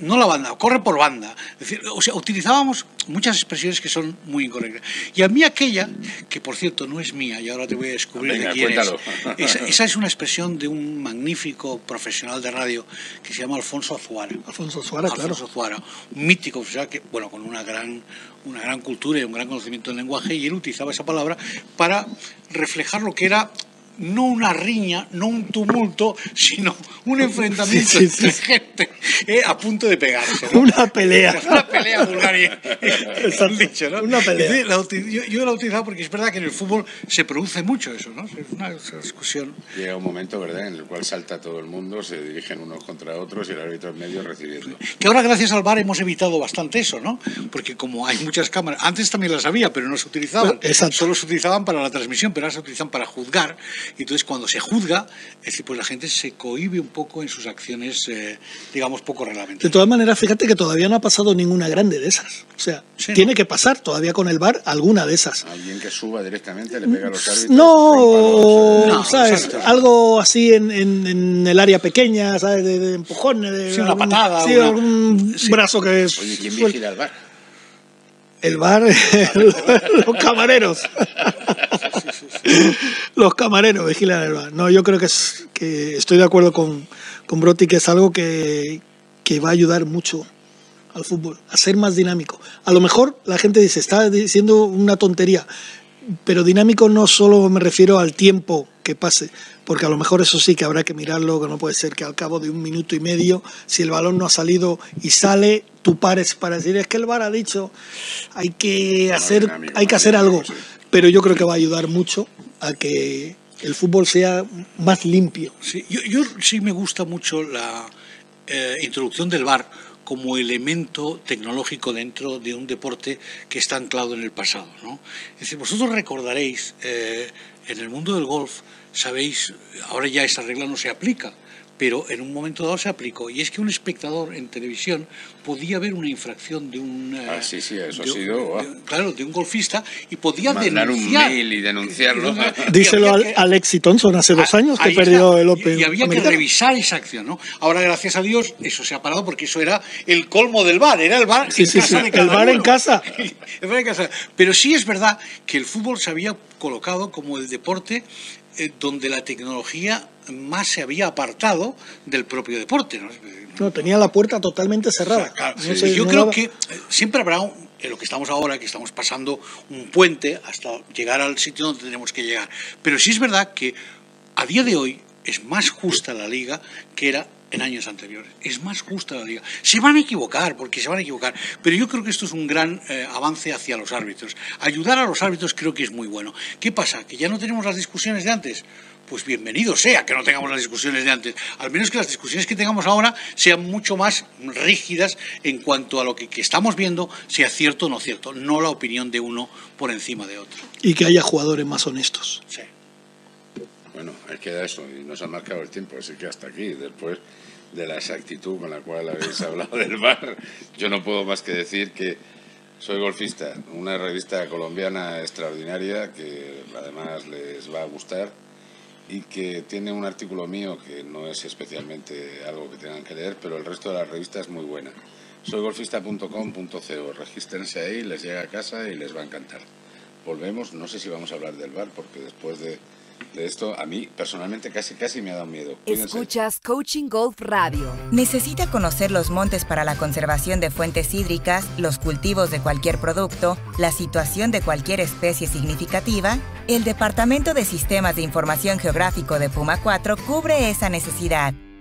no la banda, corre por banda. Es decir, o sea, utilizábamos muchas expresiones que son muy incorrectas. Y a mí aquella, que por cierto no es mía, y ahora te voy a descubrir Venga, de quién cuéntalo. es. Esa, esa es una expresión de un magnífico profesional de radio que se llama Alfonso Azuara. Alfonso Azuara, claro. Alfonso Azuara, un mítico profesional que, bueno, con una gran, una gran cultura y un gran conocimiento del lenguaje, y él utilizaba esa palabra para reflejar lo que era no una riña, no un tumulto, sino un enfrentamiento sí, sí, sí. entre gente eh, a punto de pegarse, ¿no? Una pelea. Una pelea vulgar. Están dicho, ¿no? Una pelea. Yo, yo la he utilizado porque es verdad que en el fútbol se produce mucho eso, ¿no? Es una, es una discusión. Llega un momento, ¿verdad?, en el cual salta todo el mundo, se dirigen unos contra otros y el árbitro en medio recibiendo. Que ahora, gracias al V A R, hemos evitado bastante eso, ¿no? Porque como hay muchas cámaras, antes también las había, pero no se utilizaban. Exacto. Solo se utilizaban para la transmisión, pero ahora se utilizan para juzgar. Entonces, cuando se juzga, pues la gente se cohíbe un poco en sus acciones, eh, digamos, poco reglamentarias. De todas maneras, fíjate que todavía no ha pasado ninguna grande de esas. O sea, sí, tiene ¿no? que pasar todavía con el V A R alguna de esas. Alguien que suba directamente, le pega a los árbitros. No, no, ¿sabes? Algo así en, en, en el área pequeña, ¿sabes? De, de empujones. De sí, algún, una patada. Sí, una... algún sí. brazo que... Oye, ¿quién suel... vigila el V A R? El V A R, los camareros. Los camareros vigilan el V A R. No, yo creo que, es, que estoy de acuerdo con, con Brotti, que es algo que, que va a ayudar mucho al fútbol, a ser más dinámico. A lo mejor la gente dice, está diciendo una tontería, pero dinámico no solo me refiero al tiempo que pase, porque a lo mejor eso sí que habrá que mirarlo, que no puede ser que al cabo de un minuto y medio, si el balón no ha salido y sale, tú pares para decir, es que el V A R ha dicho, hay que hacer, hay que hacer algo. Pero yo creo que va a ayudar mucho a que el fútbol sea más limpio. Sí, yo, yo sí me gusta mucho la eh, introducción del V A R como elemento tecnológico dentro de un deporte que está anclado en el pasado, ¿no? Es decir, vosotros recordaréis, eh, en el mundo del golf, sabéis, ahora ya esa regla no se aplica, pero en un momento dado se aplicó. Y es que un espectador en televisión podía ver una infracción de un... Ah, sí, sí, eso de, ha sido... Oh. De, claro, de un golfista, y podía Mandar denunciar... un mail y denunciarlo. Díselo a Alexis Thompson hace dos años que perdió está, el Open. Y, y había americano. que revisar esa acción, ¿no? Ahora, gracias a Dios, eso se ha parado porque eso era el colmo del V A R. Era el V A R sí, en sí, casa sí, de cada el V A R en casa. El V A R en casa. Pero sí es verdad que el fútbol se había colocado como el deporte eh, donde la tecnología... más se había apartado del propio deporte, ¿no? No, tenía la puerta totalmente cerrada. O sea, claro, no sé, yo no creo la... que siempre habrá, un, en lo que estamos ahora, que estamos pasando un puente hasta llegar al sitio donde tenemos que llegar. Pero sí es verdad que a día de hoy es más justa la liga que era en años anteriores. Es más justa la liga. Se van a equivocar, porque se van a equivocar. Pero yo creo que esto es un gran eh, avance hacia los árbitros. Ayudar a los árbitros creo que es muy bueno. ¿Qué pasa? ¿Que ya no tenemos las discusiones de antes? Pues bienvenido sea que no tengamos las discusiones de antes. Al menos que las discusiones que tengamos ahora sean mucho más rígidas en cuanto a lo que, que estamos viendo, sea cierto o no cierto. No la opinión de uno por encima de otro. Y que haya jugadores más honestos. Sí. Bueno, ahí queda eso. Y nos ha marcado el tiempo, así que hasta aquí. Después de la exactitud con la cual habéis hablado del V A R, yo no puedo más que decir que Soy Golfista, una revista colombiana extraordinaria que además les va a gustar, y que tiene un artículo mío que no es especialmente algo que tengan que leer, pero el resto de la revista es muy buena. soy golfista punto com punto co. Regístrense ahí, les llega a casa y les va a encantar. Volvemos, no sé si vamos a hablar del V A R, porque después de, de esto, a mí personalmente casi casi me ha dado miedo. Cuídense. Escuchas Coaching Golf Radio. ¿Necesita conocer los montes para la conservación de fuentes hídricas, los cultivos de cualquier producto, la situación de cualquier especie significativa? El Departamento de Sistemas de Información Geográfico de Puma cuatro cubre esa necesidad.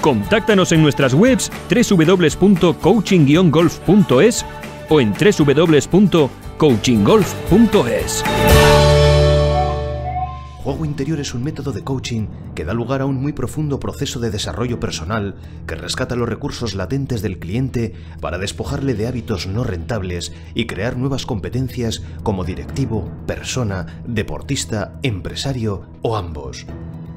Contáctanos en nuestras webs doble u doble u doble u punto coaching golf punto es o en doble u doble u doble u punto coaching golf punto es. Juego Interior es un método de coaching que da lugar a un muy profundo proceso de desarrollo personal que rescata los recursos latentes del cliente para despojarle de hábitos no rentables y crear nuevas competencias como directivo, persona, deportista, empresario o ambos.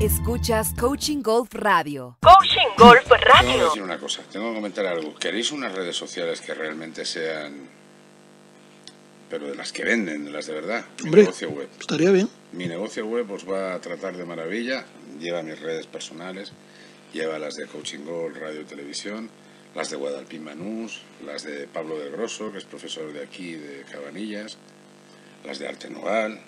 Escuchas Coaching Golf Radio. Coaching Golf Radio. Tengo que decir una cosa, tengo que comentar algo. ¿Queréis unas redes sociales que realmente sean, pero de las que venden, de las de verdad? Hombre, Mi Negocio Web. Estaría bien. Mi Negocio Web os va a tratar de maravilla. Lleva mis redes personales, lleva las de Coaching Golf, radio y televisión, las de Guadalpín Banús, las de Pablo del Grosso, que es profesor de aquí, de Cabanillas, las de Arte Nogal.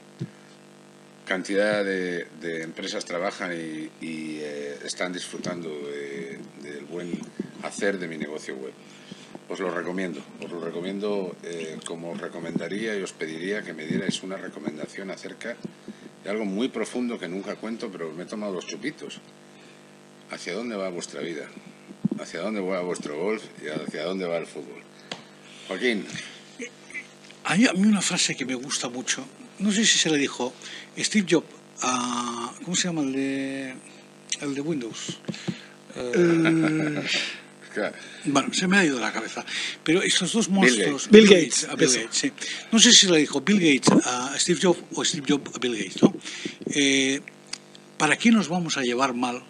Cantidad de, de empresas trabajan y, y eh, están disfrutando de, del buen hacer de Mi Negocio Web. Os lo recomiendo, os lo recomiendo eh, como os recomendaría y os pediría que me dierais una recomendación acerca de algo muy profundo que nunca cuento, pero me he tomado dos chupitos. ¿Hacia dónde va vuestra vida? ¿Hacia dónde va vuestro golf? ¿Y hacia dónde va el fútbol? Joaquín. A mí una frase que me gusta mucho, no sé si se le dijo Steve Jobs a... ¿Cómo se llama el de, el de Windows? Eh... bueno, se me ha ido de la cabeza. Pero estos dos monstruos... Bill Gates. Bill Gates, a Bill Gates sí. No sé si se le dijo Bill Gates a Steve Jobs o Steve Jobs a Bill Gates, ¿no? Eh, ¿Para qué nos vamos a llevar mal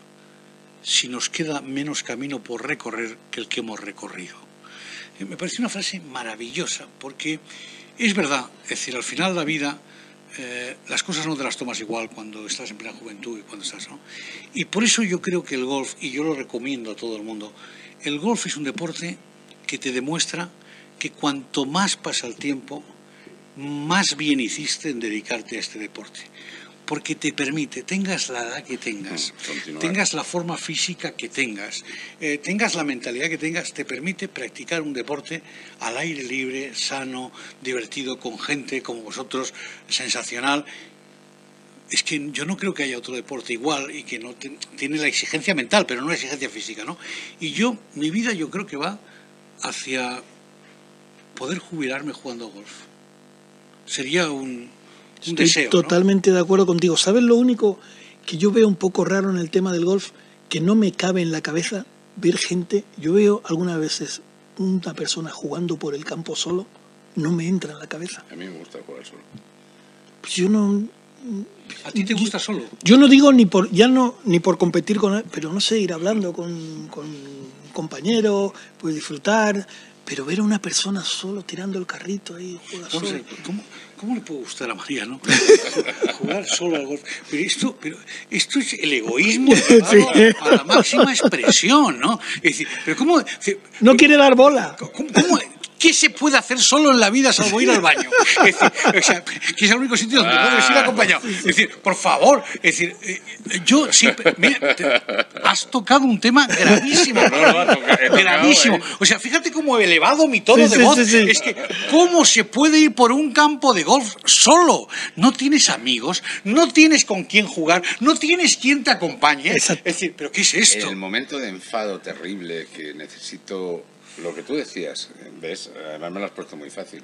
si nos queda menos camino por recorrer que el que hemos recorrido? Eh, me parece una frase maravillosa porque... es verdad, es decir, al final de la vida eh, las cosas no te las tomas igual cuando estás en plena juventud y cuando estás, ¿no? Y por eso yo creo que el golf, y yo lo recomiendo a todo el mundo, el golf es un deporte que te demuestra que cuanto más pasa el tiempo, más bien hiciste en dedicarte a este deporte. Porque te permite, tengas la edad que tengas, continuar, tengas la forma física que tengas, eh, tengas la mentalidad que tengas, te permite practicar un deporte al aire libre, sano, divertido, con gente como vosotros, sensacional. Es que yo no creo que haya otro deporte igual y que no te, tiene la exigencia mental, pero no la exigencia física, ¿no? Y yo, mi vida yo creo que va hacia poder jubilarme jugando golf. Sería un... Estoy deseo, totalmente, ¿no?, de acuerdo contigo. ¿Sabes lo único que yo veo un poco raro en el tema del golf? Que no me cabe en la cabeza ver gente. Yo veo algunas veces una persona jugando por el campo solo. No me entra en la cabeza. A mí me gusta jugar solo. Pues yo no... ¿A ti te gusta yo, solo? Yo no digo ni por, ya no, ni por competir con él, pero no sé, ir hablando con, con compañeros, pues disfrutar... Pero ver a una persona solo tirando el carrito ahí, juega solo. Sé, ¿cómo, ¿Cómo le puede gustar a María, no? Jugar solo al golf. Pero esto, pero esto es el egoísmo sí, a la máxima expresión, ¿no? Es decir, pero ¿cómo...? Si, no quiere dar bola. ¿Cómo...? cómo ¿Qué se puede hacer solo en la vida salvo ir al baño? Es decir, o sea, que es el único sitio donde puedes ir acompañado. Es decir, por favor, es decir, yo siempre... Mira, te, has tocado un tema gravísimo. No lo ha tocado, he tocado, gravísimo. Eh. O sea, fíjate cómo he elevado mi tono sí, de voz. Sí, sí, sí. Es que, ¿cómo se puede ir por un campo de golf solo? No tienes amigos, no tienes con quién jugar, no tienes quien te acompañe. Exacto. Es decir, ¿pero qué es esto? El momento de enfado terrible que necesito... Lo que tú decías, ¿ves? Además me lo has puesto muy fácil.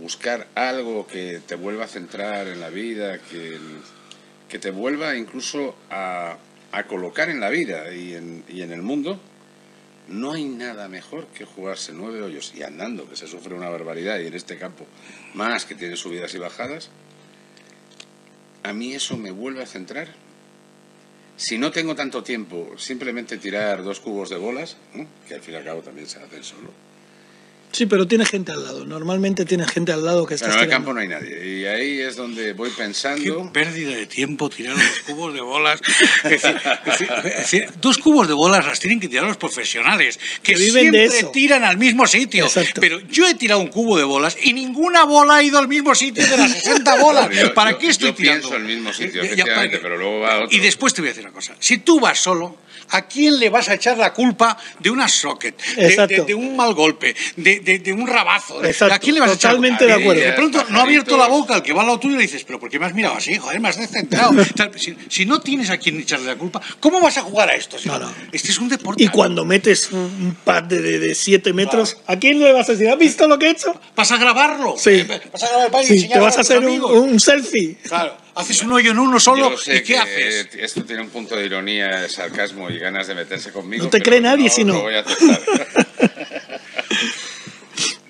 Buscar algo que te vuelva a centrar en la vida, que, que te vuelva incluso a, a colocar en la vida y en, y en el mundo. No hay nada mejor que jugarse nueve hoyos y andando, que se sufre una barbaridad, y en este campo más que tiene subidas y bajadas. a mí eso me vuelve a centrar. Si no tengo tanto tiempo, simplemente tirar dos cubos de bolas, ¿no?, que al fin y al cabo también se hacen solo. Sí, pero tiene gente al lado. Normalmente tiene gente al lado que está. Pero en el tirando. campo no hay nadie. Y ahí es donde voy pensando... Qué pérdida de tiempo tirar dos cubos de bolas. Es decir, es decir, es decir, dos cubos de bolas las tienen que tirar los profesionales, que, que viven siempre de eso. Tiran al mismo sitio. Exacto. Pero yo he tirado un cubo de bolas y ninguna bola ha ido al mismo sitio de las sesenta bolas. Claro, yo, ¿Para yo, qué estoy yo tirando? Yo pienso el mismo sitio, efectivamente, pero luego va otro. Y después te voy a decir una cosa. Si tú vas solo, ¿a quién le vas a echar la culpa de una socket, de, de, de un mal golpe, de, de, de un rabazo? Exacto. ¿A quién le vas a echar? Totalmente de acuerdo. De pronto no ha abierto la boca el que va al lado tuyo y le dices, pero ¿por qué me has mirado así? Joder, me has descentrado. si, si no tienes a quién echarle la culpa, ¿cómo vas a jugar a esto? Si no, no. Este es un deporte. Y cuando metes un pad de siete metros, claro, ¿a quién le vas a decir? ¿Has visto lo que he hecho? Vas a grabarlo. Sí. Vas a grabar el pad y sí, te vas a, a hacer un, un selfie. Claro. Haces un hoyo en uno solo. Yo sé, ¿y qué que haces? Esto tiene un punto de ironía, de sarcasmo y ganas de meterse conmigo. No te cree nadie, no, sino. No voy a aceptar.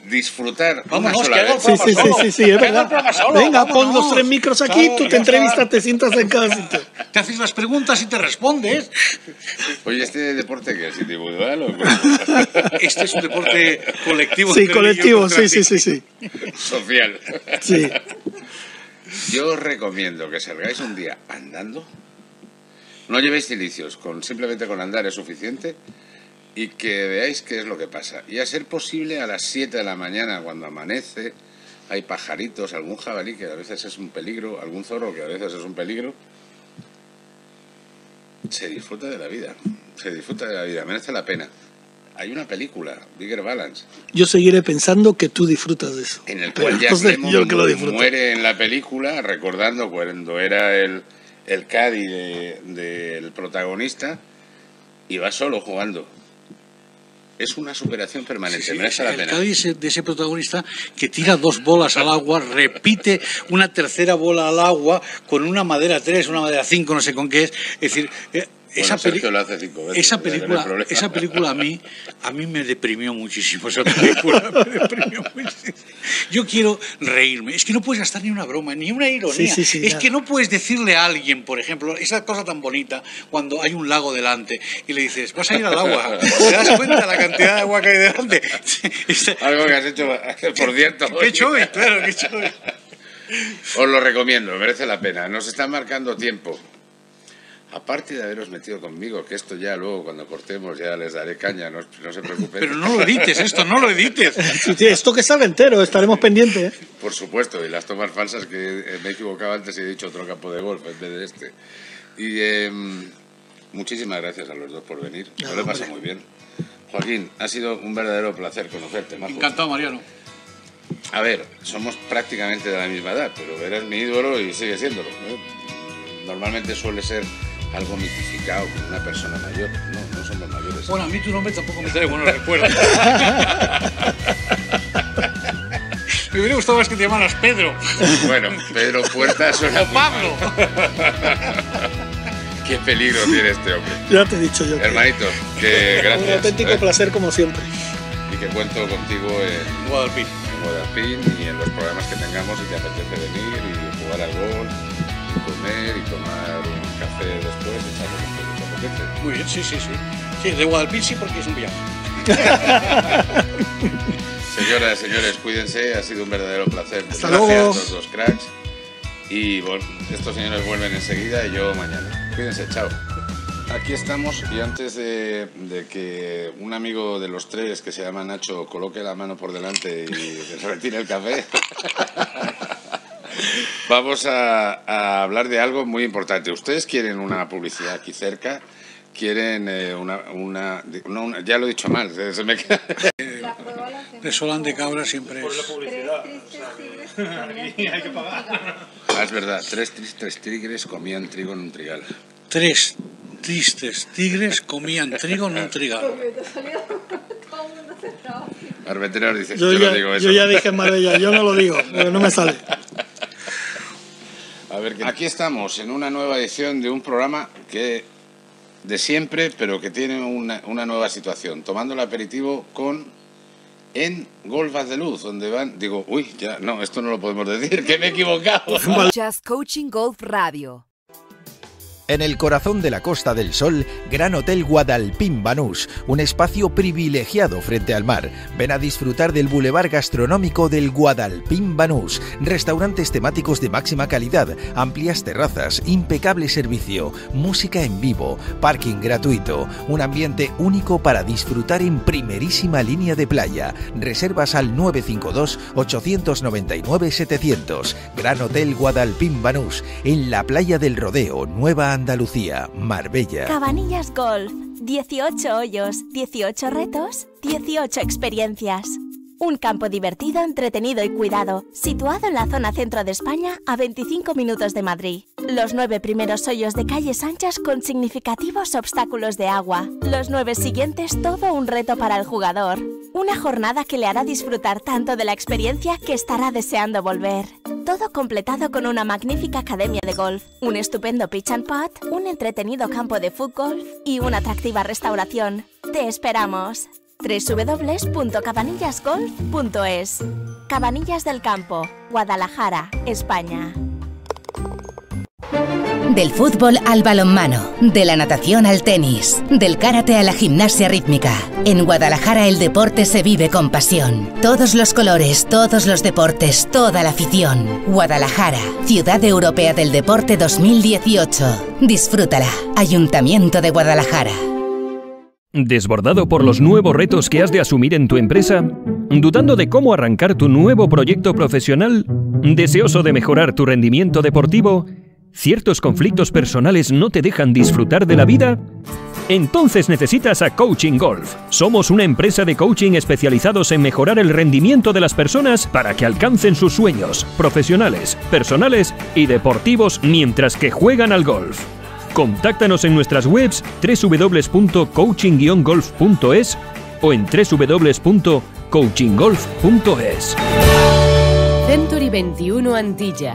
Disfrutar. Vámonos, que hago el programa sí, solo. Sí, sí, sí, es verdad. Venga, vámonos. Pon los tres micros aquí, claro, tú te entrevistas, te sientas en cada sitio. Te haces las preguntas y te respondes. Oye, ¿este deporte qué es? ¿Individual o qué? Este es un deporte colectivo. Sí, colectivo, sí, sí, sí, sí. Social. Sí. Yo os recomiendo que salgáis un día andando, no llevéis cilicios, con, simplemente con andar es suficiente, y que veáis qué es lo que pasa. Y a ser posible a las siete de la mañana, cuando amanece, hay pajaritos, algún jabalí que a veces es un peligro, algún zorro que a veces es un peligro. Se disfruta de la vida, se disfruta de la vida, merece la pena. Hay una película, Bigger Balance. Yo seguiré pensando que tú disfrutas de eso. En el cual Jack Lemmon muere en la película, recordando cuando era el, el caddy del de, de protagonista, y va solo jugando. Es una superación permanente, sí, sí, merece la pena. El caddy de ese protagonista que tira dos bolas al agua, repite una tercera bola al agua con una madera tres, una madera cinco, no sé con qué es. Es decir... Eh, Esa, bueno, peli lo hace cinco veces, esa película, no esa película a mí, a mí me deprimió muchísimo. Esa película me deprimió muchísimo. Yo quiero reírme. Es que no puedes gastar ni una broma, ni una ironía. Sí, sí, sí, es ya. que no puedes decirle a alguien, por ejemplo, esa cosa tan bonita cuando hay un lago delante y le dices, vas a ir al agua. ¿Te das cuenta de la cantidad de agua que hay delante? Algo que has hecho, por cierto. ¿Qué he hecho hoy? Claro, que he hecho hoy. Os lo recomiendo, merece la pena. Nos está marcando tiempo. Aparte de haberos metido conmigo, que esto ya luego cuando cortemos ya les daré caña, no, no se preocupen. Pero no lo edites, esto no lo edites. Esto que sale entero, estaremos sí, pendientes. ¿eh? Por supuesto, y las tomas falsas que me he equivocado antes y he dicho otro campo de golf en vez de este. Y eh, muchísimas gracias a los dos por venir, me no, lo he pasado muy bien. Joaquín, ha sido un verdadero placer conocerte. Majo. Encantado, Mariano. A ver, somos prácticamente de la misma edad, pero eres mi ídolo y sigue siéndolo. ¿no? Normalmente suele ser... algo mitificado, con una persona mayor. No, no somos mayores. Bueno, a mí tu nombre tampoco me trae buenos recuerdos. Me hubiera gustado más que te llamaras Pedro. Bueno, Pedro Puertas suena o Pablo. Qué peligro tiene este hombre. Ya te he dicho yo. Hermanito, que, que gracias. Un auténtico ¿eh? placer como siempre. Y que cuento contigo en Guadalpín. En Guadalpín y en los programas que tengamos si te apetece venir y jugar al gol, y comer y tomar... café después, echarlo un poco de muy bien, sí, sí, sí. Sí, de Guadalpín sí, porque es un viaje. Señoras, señores, cuídense, ha sido un verdadero placer. Hasta Gracias luego. a los dos cracks. Y bueno, estos señores vuelven enseguida y yo mañana. Cuídense, chao. Aquí estamos y antes de, de que un amigo de los tres, que se llama Nacho, coloque la mano por delante y retire el café... Vamos a, a hablar de algo muy importante. Ustedes quieren una publicidad aquí cerca, quieren eh, una, una, no, una... Ya lo he dicho mal, se, se me queda... De Solán de Cabra siempre es... Por la publicidad. Hay que pagar. Ah, es verdad, tres tristes tigres comían trigo en un trigal. Tres tristes tigres comían trigo en un trigal. Armenteros dice, yo, yo ya, no digo eso. Yo ya dije en Marbella, yo no lo digo, pero no me sale. A ver, aquí estamos en una nueva edición de un programa que de siempre, pero que tiene una, una nueva situación. Tomando el aperitivo con en Golfas de Luz, donde van... Digo, uy, ya, no, esto no lo podemos decir, que me he equivocado. Just Coaching Golf Radio. En el corazón de la Costa del Sol, Gran Hotel Guadalpín Banús, un espacio privilegiado frente al mar. Ven a disfrutar del bulevar gastronómico del Guadalpín Banús, restaurantes temáticos de máxima calidad, amplias terrazas, impecable servicio, música en vivo, parking gratuito, un ambiente único para disfrutar en primerísima línea de playa. Reservas al nueve cinco dos, ocho nueve nueve, setecientos. Gran Hotel Guadalpín Banús, en la playa del Rodeo, Nueva Andalucía, Marbella. Cabanillas Golf, dieciocho hoyos, dieciocho retos, dieciocho experiencias. Un campo divertido, entretenido y cuidado, situado en la zona centro de España, a veinticinco minutos de Madrid. Los nueve primeros hoyos de calles anchas con significativos obstáculos de agua. Los nueve siguientes, todo un reto para el jugador. Una jornada que le hará disfrutar tanto de la experiencia que estará deseando volver. Todo completado con una magnífica academia de golf, un estupendo pitch and putt, un entretenido campo de fútbol y una atractiva restauración. ¡Te esperamos! doble u doble u doble u punto cabanillas golf punto es. Cabanillas del Campo, Guadalajara, España. Del fútbol al balonmano, de la natación al tenis, del karate a la gimnasia rítmica. En Guadalajara el deporte se vive con pasión. Todos los colores, todos los deportes, toda la afición. Guadalajara, Ciudad Europea del Deporte dos mil dieciocho. Disfrútala. Ayuntamiento de Guadalajara. ¿Desbordado por los nuevos retos que has de asumir en tu empresa? ¿Dudando de cómo arrancar tu nuevo proyecto profesional? ¿Deseoso de mejorar tu rendimiento deportivo? ¿Ciertos conflictos personales no te dejan disfrutar de la vida? Entonces necesitas a Coaching Golf. Somos una empresa de coaching especializados en mejorar el rendimiento de las personas para que alcancen sus sueños profesionales, personales y deportivos mientras que juegan al golf. Contáctanos en nuestras webs doble u doble u doble u punto coaching golf punto es o en doble u doble u doble u punto coaching golf punto es. Century veintiuno Antilla,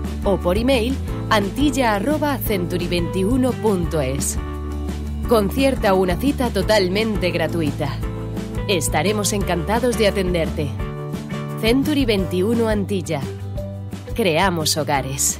O por email antilla arroba century veintiuno punto es. Concierta una cita totalmente gratuita. Estaremos encantados de atenderte. Century veintiuno Antilla. Creamos hogares.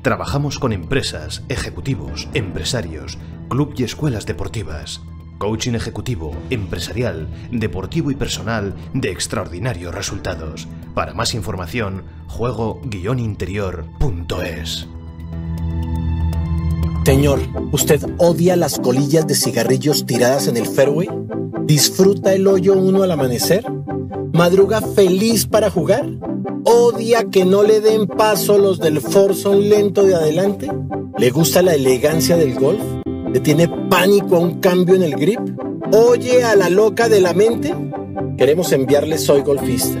Trabajamos con empresas, ejecutivos, empresarios, club y escuelas deportivas. Coaching ejecutivo, empresarial, deportivo y personal de extraordinarios resultados. Para más información, juego interior punto es. Señor, ¿usted odia las colillas de cigarrillos tiradas en el fairway? ¿Disfruta el hoyo uno al amanecer? ¿Madruga feliz para jugar? ¿Odia que no le den paso los del forzón lento de adelante? ¿Le gusta la elegancia del golf? ¿Le tiene pánico a un cambio en el grip? ¿Oye a la loca de la mente? Queremos enviarle Soygolfista,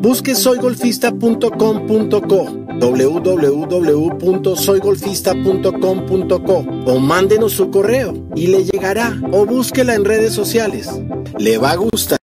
Busque soy golfista punto com punto co, doble u doble u doble u punto soy golfista punto com punto co, o mándenos su correo y le llegará, o búsquela en redes sociales. Le va a gustar.